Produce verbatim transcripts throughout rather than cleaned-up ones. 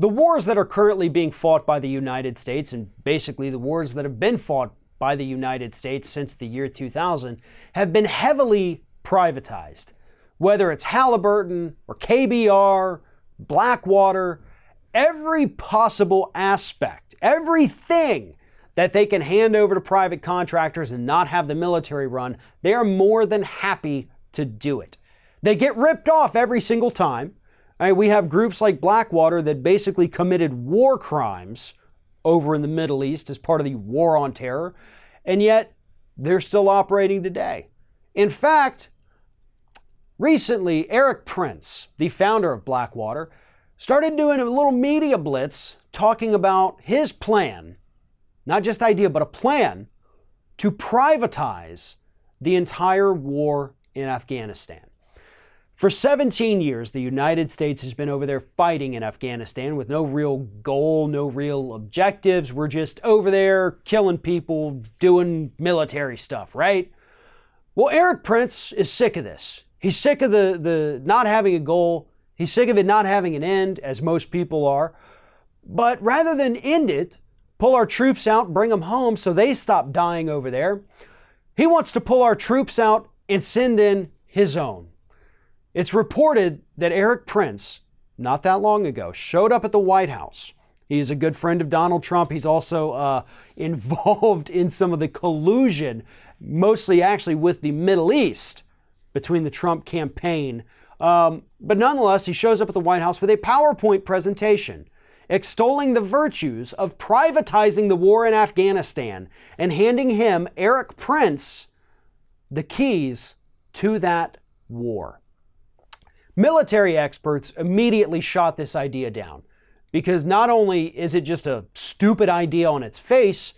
The wars that are currently being fought by the United States, and basically the wars that have been fought by the United States since the year two thousand, have been heavily privatized. Whether it's Halliburton or K B R, Blackwater, every possible aspect, everything that they can hand over to private contractors and not have the military run, they are more than happy to do it. They get ripped off every single time. I mean, we have groups like Blackwater that basically committed war crimes over in the Middle East as part of the war on terror, and yet they're still operating today. In fact, recently, Erik Prince, the founder of Blackwater, started doing a little media blitz talking about his plan, not just idea, but a plan to privatize the entire war in Afghanistan. For seventeen years, the United States has been over there fighting in Afghanistan with no real goal, no real objectives. We're just over there killing people, doing military stuff, right? Well, Erik Prince is sick of this. He's sick of the, the not having a goal. He's sick of it not having an end, as most people are. But rather than end it, pull our troops out, bring them home so they stop dying over there, he wants to pull our troops out and send in his own. It's reported that Erik Prince, not that long ago, showed up at the White House. He is a good friend of Donald Trump. He's also uh, involved in some of the collusion, mostly actually with the Middle East, between the Trump campaign. Um, but nonetheless, he shows up at the White House with a PowerPoint presentation extolling the virtues of privatizing the war in Afghanistan and handing him, Erik Prince, the keys to that war. Military experts immediately shot this idea down because not only is it just a stupid idea on its face,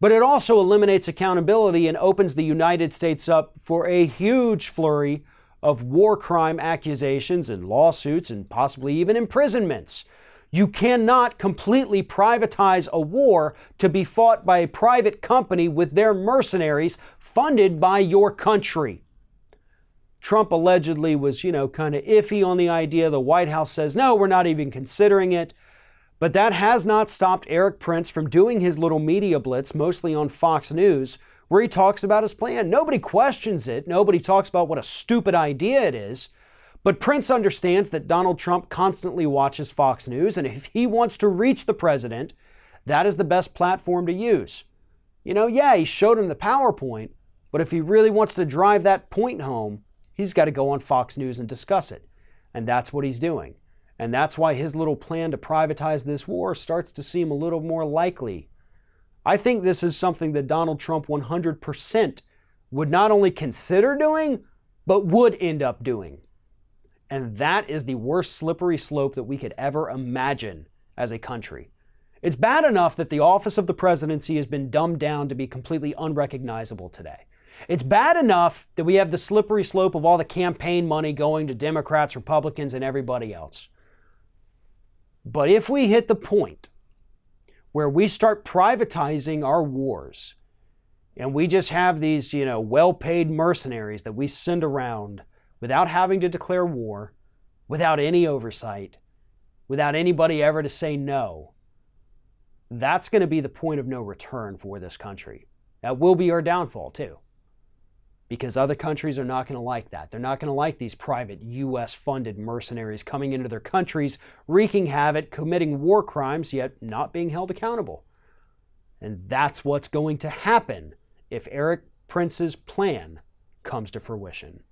but it also eliminates accountability and opens the United States up for a huge flurry of war crime accusations and lawsuits and possibly even imprisonments. You cannot completely privatize a war to be fought by a private company with their mercenaries funded by your country. Trump allegedly was, you know, kind of iffy on the idea. The White House says, no, we're not even considering it. But that has not stopped Erik Prince from doing his little media blitz, mostly on Fox News, where he talks about his plan. Nobody questions it. Nobody talks about what a stupid idea it is. But Prince understands that Donald Trump constantly watches Fox News, and if he wants to reach the president, that is the best platform to use. You know, yeah, he showed him the PowerPoint, but if he really wants to drive that point home, he's got to go on Fox News and discuss it. And that's what he's doing. And that's why his little plan to privatize this war starts to seem a little more likely. I think this is something that Donald Trump one hundred percent would not only consider doing, but would end up doing. And that is the worst slippery slope that we could ever imagine as a country. It's bad enough that the office of the presidency has been dumbed down to be completely unrecognizable today. It's bad enough that we have the slippery slope of all the campaign money going to Democrats, Republicans, and everybody else. But if we hit the point where we start privatizing our wars and we just have these, you know, well-paid mercenaries that we send around without having to declare war, without any oversight, without anybody ever to say no, that's going to be the point of no return for this country. That will be our downfall too, because other countries are not going to like that. They're not going to like these private U S-funded mercenaries coming into their countries, wreaking havoc, committing war crimes, yet not being held accountable. And that's what's going to happen if Erik Prince's plan comes to fruition.